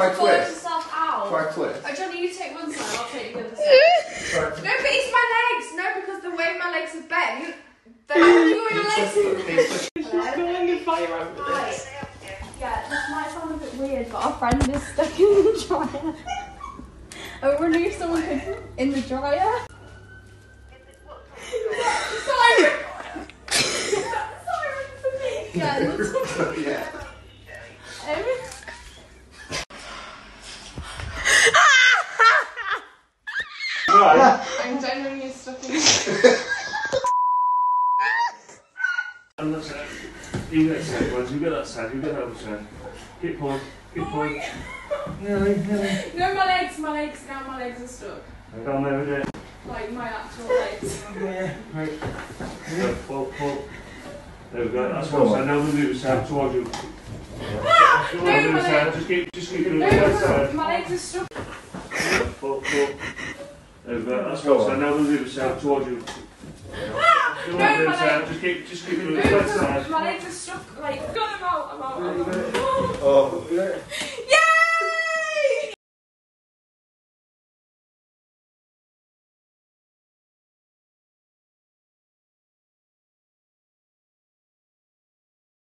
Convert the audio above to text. Try twist. Try twist. Oh, Johnny, you take one side, I'll take the other side. No, but it's my legs. No, because the way my legs are bent, your legs. She's going to fire out with this. Yeah, this might sound a bit weird, but our friend is stuck in the dryer. I would wonder if someone could in the dryer. Yeah. I'm genuinely stuck in the I'm not sure. You get outside, ones, you get outside, you get outside. Keep pulling, keep pulling. Nearly. No, my legs, now my legs are stuck. I can't move it. Like my actual legs. Yeah, right. So, pull. There we go, that's one side. Now we'll move side towards you. Ah! No, my side. Just keep doing the side. My legs are stuck. Pull. There we go, that's one side. Now we'll move side towards you. Ah! No, my side. Just keep doing the side. My legs are stuck. Like, got them out. I'm out. Oh, yeah.